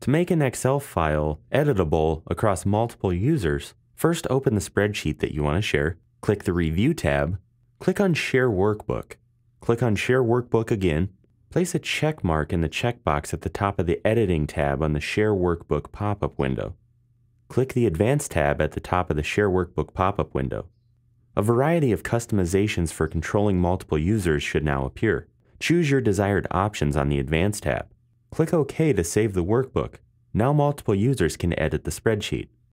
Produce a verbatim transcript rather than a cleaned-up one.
To make an Excel file editable across multiple users, first open the spreadsheet that you want to share, click the Review tab, click on Share Workbook, click on Share Workbook again, place a check mark in the checkbox at the top of the Editing tab on the Share Workbook pop-up window. Click the Advanced tab at the top of the Share Workbook pop-up window. A variety of customizations for controlling multiple users should now appear. Choose your desired options on the Advanced tab. Click OK to save the workbook. Now multiple users can edit the spreadsheet.